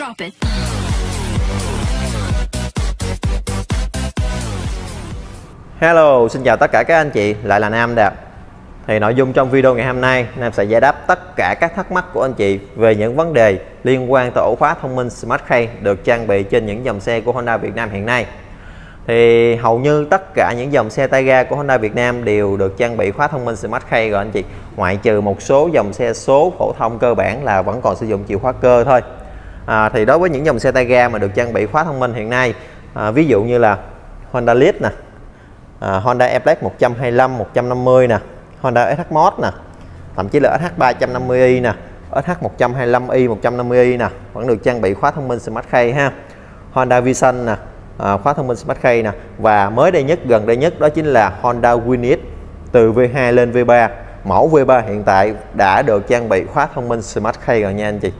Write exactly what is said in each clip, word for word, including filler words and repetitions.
Drop it. Hello, xin chào tất cả các anh chị, lại là Nam Đạp. Thì nội dung trong video ngày hôm nay, Nam sẽ giải đáp tất cả các thắc mắc của anh chị về những vấn đề liên quan tới ổ khóa thông minh Smart Key được trang bị trên những dòng xe của Honda Việt Nam hiện nay. Thì hầu như tất cả những dòng xe tay ga của Honda Việt Nam đều được trang bị khóa thông minh Smart Key rồi anh chị, ngoại trừ một số dòng xe số phổ thông cơ bản là vẫn còn sử dụng chìa khóa cơ thôi. À, thì đối với những dòng xe tay ga mà được trang bị khóa thông minh hiện nay, à, ví dụ như là Honda Lead nè, à, Honda Air Blade một hai lăm, một năm không nè, Honda ét hát Mode nè, thậm chí là ét hát ba trăm năm mươi i nè, ét hát một hai lăm i, một năm không i nè, vẫn được trang bị khóa thông minh Smart Key ha. Honda Vision nè, à, khóa thông minh Smart Key nè, và mới đây nhất, gần đây nhất đó chính là Honda Winner X từ V hai lên V ba, mẫu V ba hiện tại đã được trang bị khóa thông minh Smart Key rồi nha anh chị.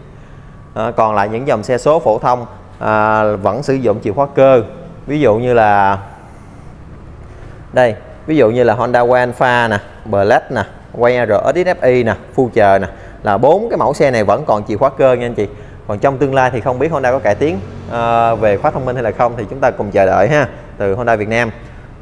À, còn lại những dòng xe số phổ thông à, vẫn sử dụng chìa khóa cơ, ví dụ như là đây, ví dụ như là Honda Wave Alpha nè, Blade nè, Wave ét ép i nè, Fuji nè, là bốn cái mẫu xe này vẫn còn chìa khóa cơ nha anh chị. Còn trong tương lai thì không biết Honda có cải tiến à, về khóa thông minh hay là không, thì chúng ta cùng chờ đợi ha, từ Honda Việt Nam.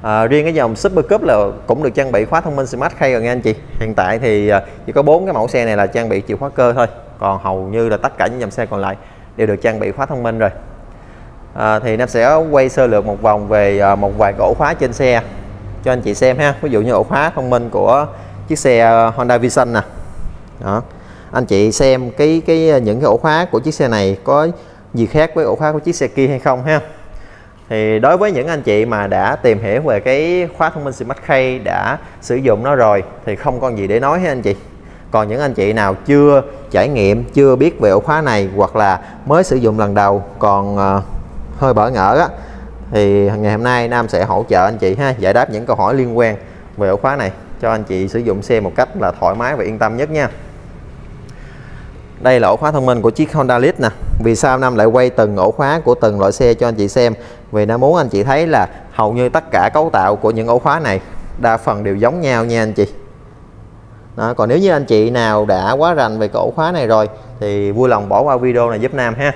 À, riêng cái dòng Super Cup là cũng được trang bị khóa thông minh Smart Key rồi nha anh chị. Hiện tại thì chỉ có bốn cái mẫu xe này là trang bị chìa khóa cơ thôi, còn hầu như là tất cả những dòng xe còn lại đều được trang bị khóa thông minh rồi. À, thì Nam sẽ quay sơ lược một vòng về một vài ổ khóa trên xe cho anh chị xem ha. Ví dụ như ổ khóa thông minh của chiếc xe Honda Vision nè. Đó, anh chị xem cái cái những cái ổ khóa của chiếc xe này có gì khác với ổ khóa của chiếc xe kia hay không ha. Thì đối với những anh chị mà đã tìm hiểu về cái khóa thông minh Smart Key, đã sử dụng nó rồi thì không còn gì để nói hết anh chị. Còn những anh chị nào chưa trải nghiệm, chưa biết về ổ khóa này, hoặc là mới sử dụng lần đầu còn uh, hơi bỡ ngỡ á, thì ngày hôm nay Nam sẽ hỗ trợ anh chị ha, giải đáp những câu hỏi liên quan về ổ khóa này cho anh chị sử dụng xe một cách là thoải mái và yên tâm nhất nha. Đây là ổ khóa thông minh của chiếc Honda Lead nè. Vì sao Nam lại quay từng ổ khóa của từng loại xe cho anh chị xem? Vì Nam muốn anh chị thấy là hầu như tất cả cấu tạo của những ổ khóa này đa phần đều giống nhau nha anh chị. Đó, còn nếu như anh chị nào đã quá rành về cái ổ khóa này rồi thì vui lòng bỏ qua video này giúp Nam ha.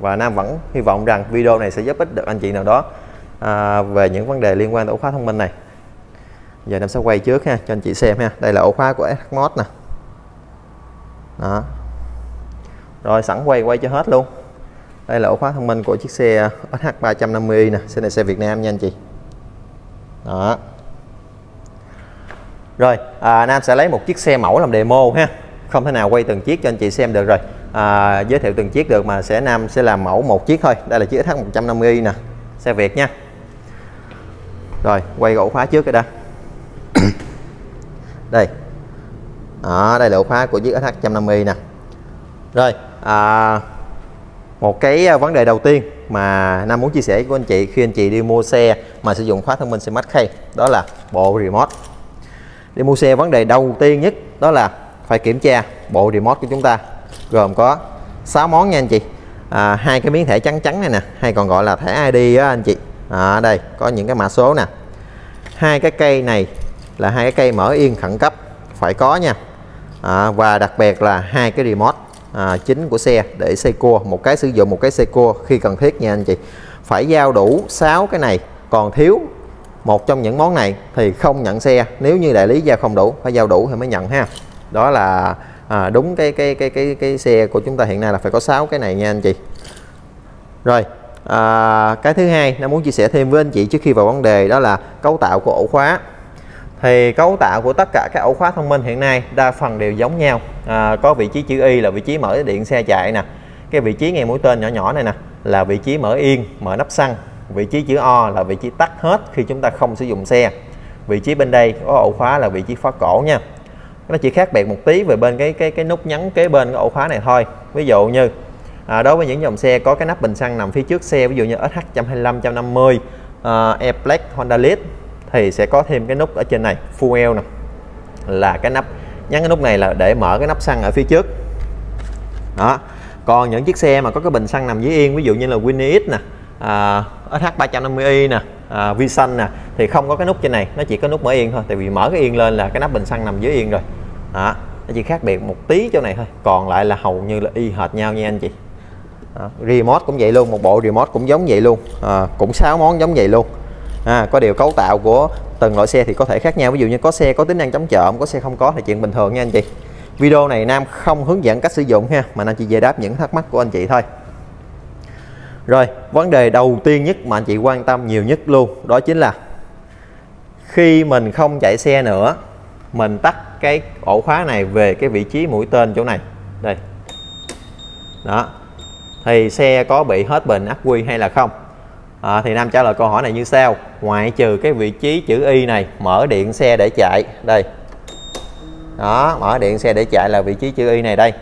Và Nam vẫn hy vọng rằng video này sẽ giúp ích được anh chị nào đó à, về những vấn đề liên quan tới ổ khóa thông minh này. Giờ Nam sẽ quay trước ha, cho anh chị xem ha. Đây là ổ khóa của ét hát Mode nè. Đó, rồi sẵn quay quay cho hết luôn. Đây là ổ khóa thông minh của chiếc xe ét hát ba trăm năm mươi i nè, xe này xe Việt Nam nha anh chị. Đó. Rồi, à, Nam sẽ lấy một chiếc xe mẫu làm demo ha. Không thể nào quay từng chiếc cho anh chị xem được rồi, à, giới thiệu từng chiếc được, mà sẽ Nam sẽ làm mẫu một chiếc thôi. Đây là chiếc ét hát một trăm năm mươi i nè, xe Việt nha. Rồi, quay ổ khóa trước rồi đã. Đây. Đó, đây là ổ khóa của chiếc ét hát một trăm năm mươi i nè. Rồi, à, một cái vấn đề đầu tiên mà Nam muốn chia sẻ với anh chị khi anh chị đi mua xe mà sử dụng khóa thông minh Smart Key, đó là bộ remote. Đi mua xe, vấn đề đầu tiên nhất đó là phải kiểm tra bộ remote của chúng ta gồm có sáu món nha anh chị. À, hai cái miếng thẻ trắng trắng này nè, hay còn gọi là thẻ i đê á anh chị. À, đây có những cái mã số nè. Hai cái cây này là hai cái cây mở yên khẩn cấp phải có nha. À, và đặc biệt là hai cái remote à, chính của xe để xây cua, một cái sử dụng, một cái xây cua khi cần thiết nha anh chị. Phải giao đủ sáu cái này, còn thiếu một trong những món này thì không nhận xe. Nếu như đại lý giao không đủ, phải giao đủ thì mới nhận ha. Đó là à, đúng cái cái cái cái cái xe của chúng ta hiện nay là phải có sáu cái này nha anh chị. Rồi, à, cái thứ hai Nam muốn chia sẻ thêm với anh chị trước khi vào vấn đề đó là cấu tạo của ổ khóa. Thì cấu tạo của tất cả các ổ khóa thông minh hiện nay đa phần đều giống nhau. À, có vị trí chữ Y là vị trí mở điện xe chạy nè. Cái vị trí ngay mũi tên nhỏ nhỏ này nè là vị trí mở yên, mở nắp xăng. Vị trí chữ O là vị trí tắt hết khi chúng ta không sử dụng xe. Vị trí bên đây có ổ khóa là vị trí khóa cổ nha. Nó chỉ khác biệt một tí về bên cái cái cái nút nhấn kế bên cái ổ khóa này thôi. Ví dụ như à, đối với những dòng xe có cái nắp bình xăng nằm phía trước xe, ví dụ như ét hát một hai lăm, một năm không, uh, Air Blade, Honda Lead thì sẽ có thêm cái nút ở trên này, Fuel nè, là cái nắp nhấn, cái nút này là để mở cái nắp xăng ở phía trước. Đó. Còn những chiếc xe mà có cái bình xăng nằm dưới yên, ví dụ như là Winner X nè, À, ét hát ba trăm năm mươi i nè, à, Vision nè thì không có cái nút trên này, nó chỉ có nút mở yên thôi. Tại vì mở cái yên lên là cái nắp bình xăng nằm dưới yên rồi. Đó, nó chỉ khác biệt một tí chỗ này thôi, còn lại là hầu như là y hệt nhau nha anh chị. à, remote cũng vậy luôn, một bộ remote cũng giống vậy luôn, à, cũng sáu món giống vậy luôn. À, có điều cấu tạo của từng loại xe thì có thể khác nhau, ví dụ như có xe có tính năng chống trộm, có xe không có, thì chuyện bình thường nha anh chị. Video này Nam không hướng dẫn cách sử dụng ha, mà Nam chỉ giải đáp những thắc mắc của anh chị thôi. Rồi, vấn đề đầu tiên nhất mà anh chị quan tâm nhiều nhất luôn, đó chính là khi mình không chạy xe nữa, mình tắt cái ổ khóa này về cái vị trí mũi tên chỗ này đây đó, thì xe có bị hết bình ắc quy hay là không? À, thì Nam trả lời câu hỏi này như sau: ngoại trừ cái vị trí chữ Y này, mở điện xe để chạy đây đó, mở điện xe để chạy là vị trí chữ Y này đây,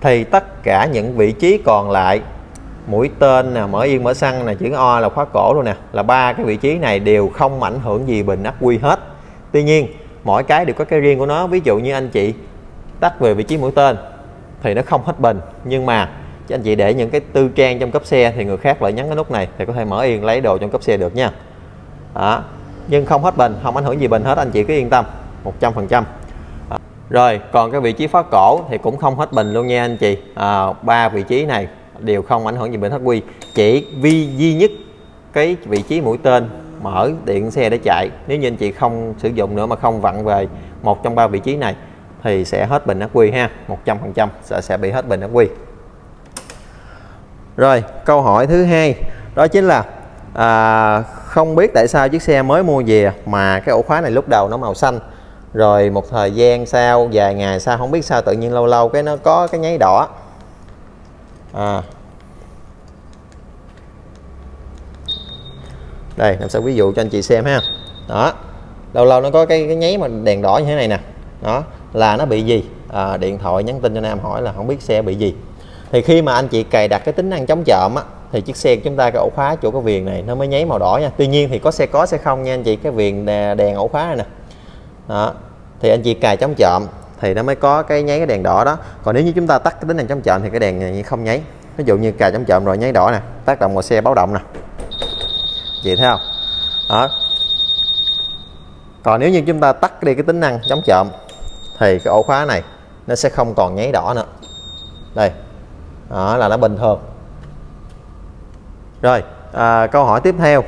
thì tất cả những vị trí còn lại, mũi tên nè, mở yên mở xăng nè, chữ O là khóa cổ luôn nè, là ba cái vị trí này đều không ảnh hưởng gì bình ắc quy hết. Tuy nhiên mỗi cái đều có cái riêng của nó, ví dụ như anh chị tắt về vị trí mũi tên thì nó không hết bình, nhưng mà chứ anh chị để những cái tư trang trong cốp xe thì người khác lại nhấn cái nút này thì có thể mở yên lấy đồ trong cốp xe được nha. Đó, nhưng không hết bình, không ảnh hưởng gì bình hết, anh chị cứ yên tâm một trăm phần trăm. Rồi còn cái vị trí khóa cổ thì cũng không hết bình luôn nha anh chị, ba à, vị trí này đều không ảnh hưởng gì bình hết quy, chỉ vi duy nhất cái vị trí mũi tên mở điện xe để chạy, nếu như anh chị không sử dụng nữa mà không vặn về một trong ba vị trí này thì sẽ hết bình ắc quy ha, một trăm phần trăm sẽ, sẽ bị hết bình ắc quy. Rồi câu hỏi thứ hai đó chính là à, không biết tại sao chiếc xe mới mua về mà cái ổ khóa này lúc đầu nó màu xanh, rồi một thời gian sau, vài ngày sau không biết sao tự nhiên lâu lâu cái nó có cái nháy đỏ. À, đây làm sao ví dụ cho anh chị xem ha. Đó, lâu lâu nó có cái, cái nháy mà đèn đỏ như thế này nè, đó là nó bị gì? À, điện thoại nhắn tin cho Nam hỏi là không biết xe bị gì. Thì khi mà anh chị cài đặt cái tính năng chống trộm á, thì chiếc xe của chúng ta cái ổ khóa chỗ cái viền này nó mới nháy màu đỏ nha. Tuy nhiên thì có xe có xe không nha anh chị, cái viền đèn ổ khóa này nè. Đó, thì anh chị cài chống trộm thì nó mới có cái nháy cái đèn đỏ đó. Còn nếu như chúng ta tắt cái tính năng chống trộm thì cái đèn này không nháy. Ví dụ như cài chống trộm rồi nháy đỏ nè, tác động vào xe báo động nè. Chị thấy không? Đó. Còn nếu như chúng ta tắt đi cái tính năng chống trộm thì cái ổ khóa này nó sẽ không còn nháy đỏ nữa. Đây. Đó là nó bình thường. Rồi à, câu hỏi tiếp theo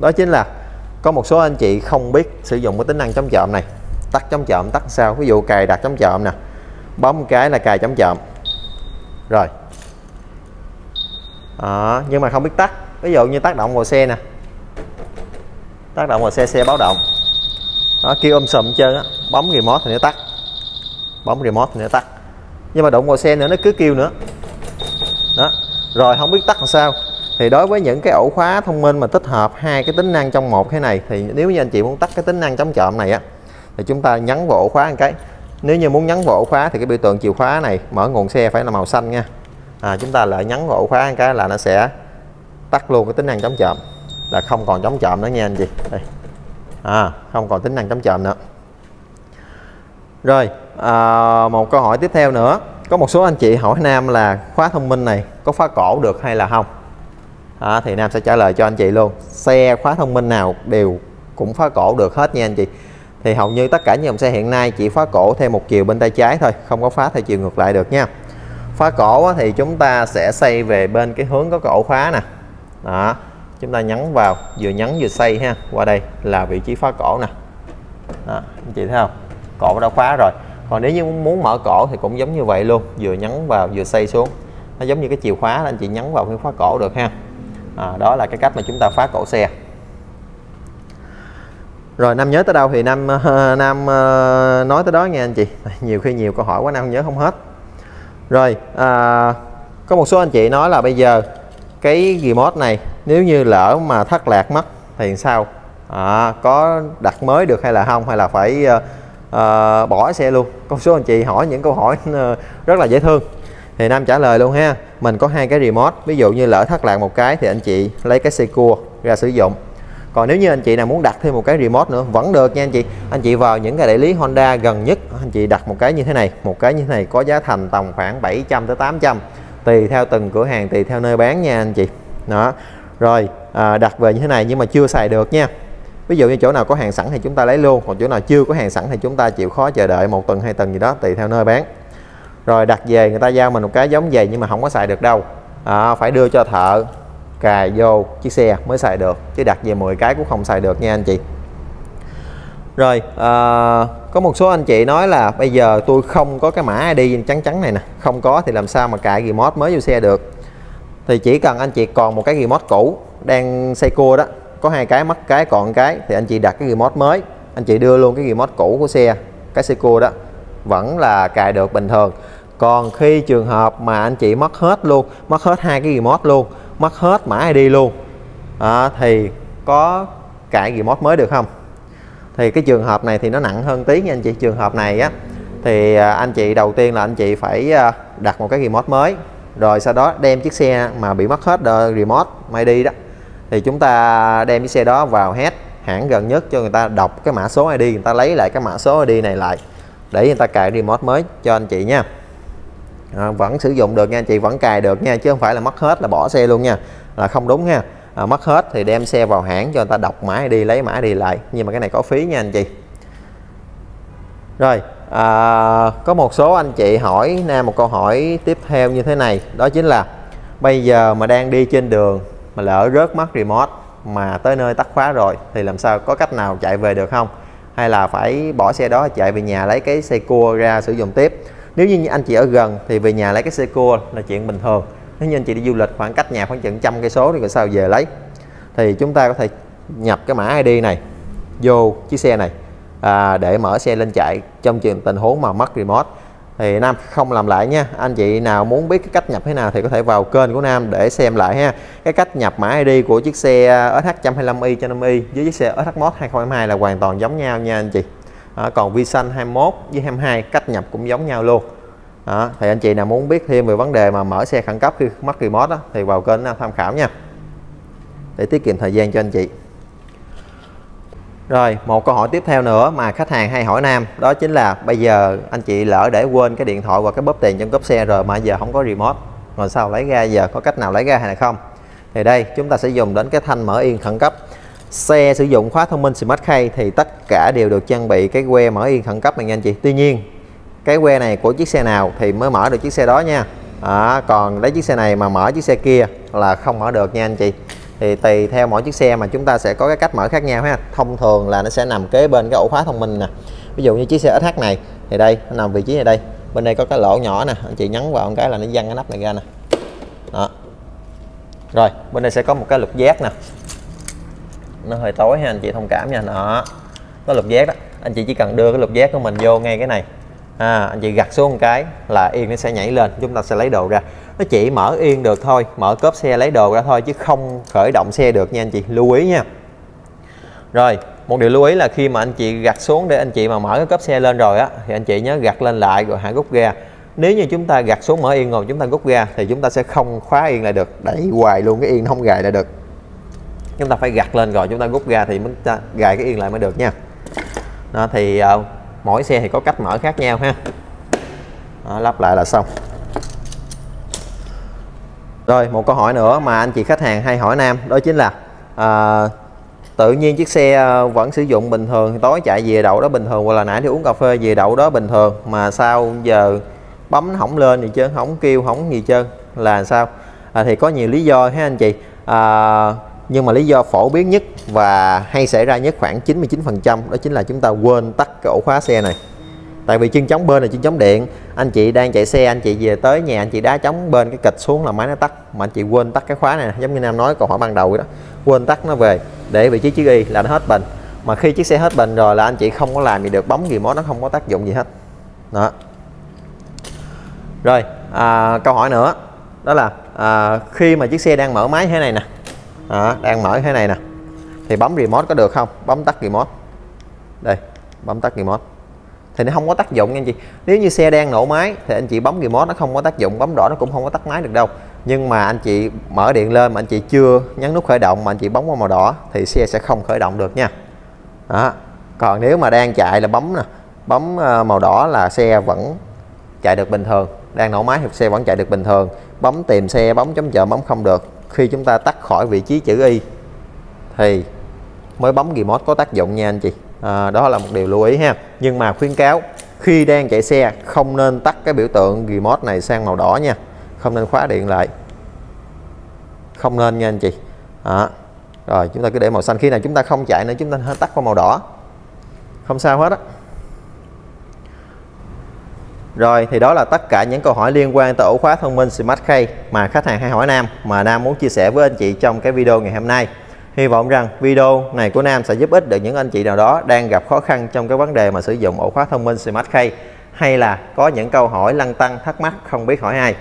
đó chính là có một số anh chị không biết sử dụng cái tính năng chống trộm này, tắt chống trộm tắt sao, ví dụ cài đặt chống trộm nè, bấm cái là cài chống trộm rồi à, nhưng mà không biết tắt, ví dụ như tác động vào xe nè, tác động vào xe xe báo động đó, kêu um sùm trơn á, bấm remote thì nó tắt, bấm remote thì nó tắt, nhưng mà đụng vào xe nữa nó cứ kêu nữa đó, rồi không biết tắt làm sao. Thì đối với những cái ổ khóa thông minh mà tích hợp hai cái tính năng trong một cái này, thì nếu như anh chị muốn tắt cái tính năng chống trộm này á, thì chúng ta nhấn vào ổ khóa một cái. Nếu như muốn nhấn vào ổ khóa thì cái biểu tượng chìa khóa này mở nguồn xe phải là màu xanh nha. À, chúng ta lại nhấn vào ổ khóa một cái là nó sẽ tắt luôn cái tính năng chống trộm, là không còn chống trộm nữa nha anh chị. Đây. À, không còn tính năng chống trộm nữa. Rồi à, một câu hỏi tiếp theo nữa. Có một số anh chị hỏi Nam là khóa thông minh này có khóa cổ được hay là không? À, thì Nam sẽ trả lời cho anh chị luôn. Xe khóa thông minh nào đều cũng khóa cổ được hết nha anh chị. Thì hầu như tất cả những dòng xe hiện nay chỉ khóa cổ theo một chiều bên tay trái thôi, không có khóa theo chiều ngược lại được nha. Khóa cổ thì chúng ta sẽ xoay về bên cái hướng có cái ổ khóa nè. Đó, chúng ta nhấn vào, vừa nhấn vừa xoay ha, qua đây là vị trí khóa cổ nè. Đó, anh chị thấy không? Cổ đã khóa rồi. Còn nếu như muốn mở cổ thì cũng giống như vậy luôn, vừa nhấn vào vừa xoay xuống, nó giống như cái chìa khóa, anh chị nhấn vào cái khóa cổ được ha. À, đó là cái cách mà chúng ta khóa cổ xe. Rồi Nam nhớ tới đâu thì Nam Nam nói tới đó nha anh chị, nhiều khi nhiều câu hỏi quá Nam nhớ không hết. Rồi à, có một số anh chị nói là bây giờ cái remote này nếu như lỡ mà thất lạc mất thì sao? À, có đặt mới được hay là không, hay là phải à, bỏ xe luôn? Có số anh chị hỏi những câu hỏi rất là dễ thương, thì Nam trả lời luôn ha. Mình có hai cái remote, ví dụ như lỡ thất lạc một cái thì anh chị lấy cái xe cua ra sử dụng. Còn nếu như anh chị nào muốn đặt thêm một cái remote nữa vẫn được nha anh chị. Anh chị vào những cái đại lý Honda gần nhất, anh chị đặt một cái như thế này, một cái như thế này có giá thành tầm khoảng bảy trăm tới tám trăm, tùy theo từng cửa hàng, tùy theo nơi bán nha anh chị. Đó. Rồi à, đặt về như thế này nhưng mà chưa xài được nha. Ví dụ như chỗ nào có hàng sẵn thì chúng ta lấy luôn, còn chỗ nào chưa có hàng sẵn thì chúng ta chịu khó chờ đợi một tuần hai tuần gì đó tùy theo nơi bán. Rồi đặt về người ta giao mình một cái giống vậy nhưng mà không có xài được đâu. à, phải đưa cho thợ cài vô chiếc xe mới xài được, chứ đặt về mười cái cũng không xài được nha anh chị. Rồi à, có một số anh chị nói là bây giờ tôi không có cái mã i đê trắng trắng này nè, không có thì làm sao mà cài remote mới vô xe được. Thì chỉ cần anh chị còn một cái remote cũ đang xây cua đó, có hai cái mất cái còn cái, thì anh chị đặt cái remote mới, anh chị đưa luôn cái remote cũ của xe, cái xe cua đó vẫn là cài được bình thường. Còn khi trường hợp mà anh chị mất hết luôn, mất hết hai cái remote luôn, mất hết mã i đê luôn à, thì có cài remote mới được không? Thì cái trường hợp này thì nó nặng hơn tí nha anh chị. Trường hợp này á thì anh chị đầu tiên là anh chị phải đặt một cái remote mới, rồi sau đó đem chiếc xe mà bị mất hết remote i đê đó, thì chúng ta đem chiếc xe đó vào head hãng gần nhất cho người ta đọc cái mã số i đê, người ta lấy lại cái mã số i đê này lại để người ta cài remote mới cho anh chị nha. À, vẫn sử dụng được nha anh chị, vẫn cài được nha, chứ không phải là mất hết là bỏ xe luôn nha, là không đúng nha. À, mất hết thì đem xe vào hãng cho người ta đọc mã i đê, lấy mã i đê lại, nhưng mà cái này có phí nha anh chị. Rồi à, có một số anh chị hỏi Nam một câu hỏi tiếp theo như thế này, đó chính là bây giờ mà đang đi trên đường mà lỡ rớt mất remote mà tới nơi tắt khóa rồi thì làm sao, có cách nào chạy về được không, hay là phải bỏ xe đó chạy về nhà lấy cái xe cua ra sử dụng tiếp? Nếu như anh chị ở gần thì về nhà lấy cái xe cua là chuyện bình thường. Nếu như anh chị đi du lịch khoảng cách nhà khoảng chừng trăm cây số thì sao về lấy, thì chúng ta có thể nhập cái mã i đê này vô chiếc xe này à, để mở xe lên chạy trong trường tình huống mà mất remote. Thì Nam không làm lại nha. Anh chị nào muốn biết cái cách nhập thế nào thì có thể vào kênh của Nam để xem lại ha. Cái cách nhập mã i đê của chiếc xe ét hát một hai lăm i cho năm i với chiếc xe ét hát Mode hai không hai hai là hoàn toàn giống nhau nha anh chị. À, còn Vision hai mốt với hai hai cách nhập cũng giống nhau luôn. À, thì anh chị nào muốn biết thêm về vấn đề mà mở xe khẩn cấp khi mất remote đó, thì vào kênh tham khảo nha, để tiết kiệm thời gian cho anh chị. Rồi một câu hỏi tiếp theo nữa mà khách hàng hay hỏi Nam, đó chính là bây giờ anh chị lỡ để quên cái điện thoại và cái bóp tiền trong cốp xe rồi mà giờ không có remote, rồi sao lấy ra, giờ có cách nào lấy ra hay là không? Thì đây chúng ta sẽ dùng đến cái thanh mở yên khẩn cấp. Xe sử dụng khóa thông minh Smart Key thì tất cả đều được trang bị cái que mở yên khẩn cấp này nha anh chị. Tuy nhiên cái que này của chiếc xe nào thì mới mở được chiếc xe đó nha. À, còn lấy chiếc xe này mà mở chiếc xe kia là không mở được nha anh chị. Thì tùy theo mỗi chiếc xe mà chúng ta sẽ có cái cách mở khác nhau ha. Thông thường là nó sẽ nằm kế bên cái ổ khóa thông minh nè. Ví dụ như chiếc xe ét hát này thì đây, nó nằm vị trí này đây. Bên đây có cái lỗ nhỏ nè, anh chị nhấn vào một cái là nó văng cái nắp này ra nè. Đó. Rồi, bên đây sẽ có một cái lục giác nè. Nó hơi tối ha anh chị thông cảm nha. Đó. Có lục giác đó. Anh chị chỉ cần đưa cái lục giác của mình vô ngay cái này. À, anh chị gặt xuống một cái là yên nó sẽ nhảy lên, chúng ta sẽ lấy đồ ra. Nó chỉ mở yên được thôi, mở cốp xe lấy đồ ra thôi, chứ không khởi động xe được nha anh chị, lưu ý nha. Rồi một điều lưu ý là khi mà anh chị gặt xuống để anh chị mà mở cái cốp xe lên rồi á, thì anh chị nhớ gặt lên lại rồi hãy rút ra. Nếu như chúng ta gặt xuống mở yên rồi chúng ta rút ra thì chúng ta sẽ không khóa yên lại được, đẩy hoài luôn cái yên nó không gài lại được. Chúng ta phải gặt lên rồi chúng ta rút ra thì chúng ta gài cái yên lại mới được nha. Đó, thì mỗi xe thì có cách mở khác nhau ha. Đó, lắp lại là xong. Rồi một câu hỏi nữa mà anh chị khách hàng hay hỏi Nam, đó chính là à, tự nhiên chiếc xe vẫn sử dụng bình thường, tối chạy về đậu đó bình thường, hoặc là nãy thì uống cà phê về đậu đó bình thường, mà sao giờ bấm nó không lên gì trơn, không kêu không gì trơn là sao? À, thì có nhiều lý do ha anh chị. À, nhưng mà lý do phổ biến nhất và hay xảy ra nhất khoảng chín mươi chín phần trăm đó chính là chúng ta quên tắt cái ổ khóa xe này. Tại vì chân chống bên là chân chống điện, anh chị đang chạy xe, anh chị về tới nhà anh chị đá chống bên cái kịch xuống là máy nó tắt, mà anh chị quên tắt cái khóa này, giống như Nam nói câu hỏi ban đầu vậy đó, quên tắt nó về để vị trí chiếc y là nó hết bình. Mà khi chiếc xe hết bình rồi là anh chị không có làm gì được, bấm remote nó không có tác dụng gì hết đó. Rồi à, câu hỏi nữa đó là à, khi mà chiếc xe đang mở máy thế này nè, à, đang mở thế này nè, thì bấm remote có được không? Bấm tắt remote đây, bấm tắt remote thì nó không có tác dụng nha anh chị. Nếu như xe đang nổ máy thì anh chị bấm remote nó không có tác dụng, bấm đỏ nó cũng không có tắt máy được đâu. Nhưng mà anh chị mở điện lên mà anh chị chưa nhấn nút khởi động mà anh chị bấm vào màu đỏ thì xe sẽ không khởi động được nha. Đó. Còn nếu mà đang chạy là bấm nè, bấm màu đỏ là xe vẫn chạy được bình thường, đang nổ máy thì xe vẫn chạy được bình thường. Bấm tìm xe, bấm chống chợ, bấm không được. Khi chúng ta tắt khỏi vị trí chữ Y thì mới bấm remote có tác dụng nha anh chị. À, đó là một điều lưu ý ha. Nhưng mà khuyến cáo khi đang chạy xe không nên tắt cái biểu tượng remote này sang màu đỏ nha, không nên khóa điện lại. không nên nha anh chị. Đó. Rồi chúng ta cứ để màu xanh, khi nào chúng ta không chạy nữa chúng ta tắt qua màu đỏ, không sao hết á. Rồi thì đó là tất cả những câu hỏi liên quan tới ổ khóa thông minh Smart Key mà khách hàng hay hỏi Nam, mà Nam muốn chia sẻ với anh chị trong cái video ngày hôm nay. Hy vọng rằng video này của Nam sẽ giúp ích được những anh chị nào đó đang gặp khó khăn trong cái vấn đề mà sử dụng ổ khóa thông minh Smart Key, hay là có những câu hỏi lăn tăn thắc mắc không biết hỏi ai.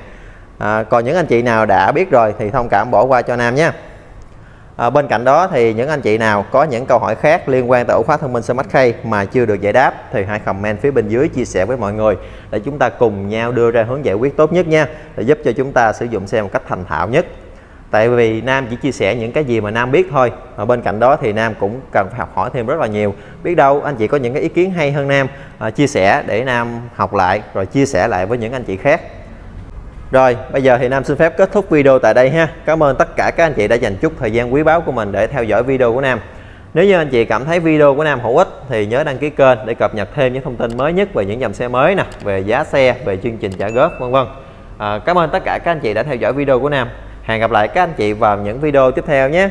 À, còn những anh chị nào đã biết rồi thì thông cảm bỏ qua cho Nam nhé. À, bên cạnh đó thì những anh chị nào có những câu hỏi khác liên quan tới ổ khóa thông minh Smart Key mà chưa được giải đáp thì hãy comment phía bên dưới chia sẻ với mọi người để chúng ta cùng nhau đưa ra hướng giải quyết tốt nhất nha, để giúp cho chúng ta sử dụng xe một cách thành thạo nhất. Tại vì Nam chỉ chia sẻ những cái gì mà Nam biết thôi, mà bên cạnh đó thì Nam cũng cần phải học hỏi thêm rất là nhiều. Biết đâu anh chị có những cái ý kiến hay hơn Nam, à, chia sẻ để Nam học lại rồi chia sẻ lại với những anh chị khác. Rồi bây giờ thì Nam xin phép kết thúc video tại đây ha. Cảm ơn tất cả các anh chị đã dành chút thời gian quý báu của mình để theo dõi video của Nam. Nếu như anh chị cảm thấy video của Nam hữu ích thì nhớ đăng ký kênh để cập nhật thêm những thông tin mới nhất về những dòng xe mới nè, về giá xe, về chương trình trả góp vân vân. À, cảm ơn tất cả các anh chị đã theo dõi video của Nam. Hẹn gặp lại các anh chị vào những video tiếp theo nhé.